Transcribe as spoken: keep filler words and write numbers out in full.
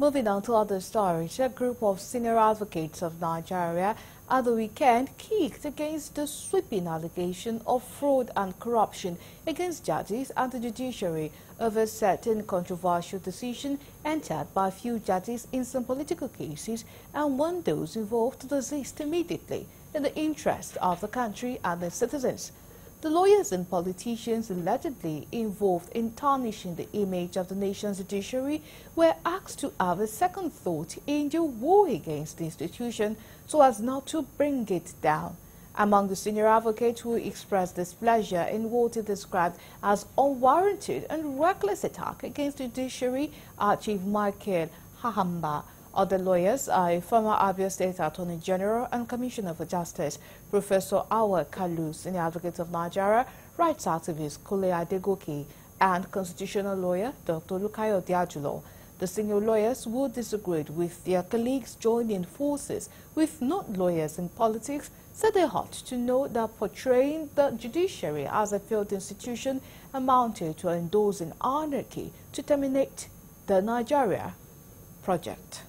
Moving on to other stories, a group of senior advocates of Nigeria at the weekend kicked against the sweeping allegation of fraud and corruption against judges and the judiciary over a certain controversial decision entered by a few judges in some political cases and warned those involved to desist immediately in the interest of the country and its citizens. The lawyers and politicians allegedly involved in tarnishing the image of the nation's judiciary were asked to have a second thought in their war against the institution so as not to bring it down. Among the senior advocates who expressed displeasure in what he described as unwarranted and reckless attack against the judiciary are Archie Michael Hahamba. Other lawyers are former Abia State Attorney General and Commissioner for Justice, Professor Awa Kalu, Senior Advocate of Nigeria, rights activist Kole Adegoke, and constitutional lawyer Doctor Lukayo Diagulo. The senior lawyers who disagreed with their colleagues joining forces with not lawyers in politics said they ought to know that portraying the judiciary as a failed institution amounted to endorsing anarchy to terminate the Nigeria project.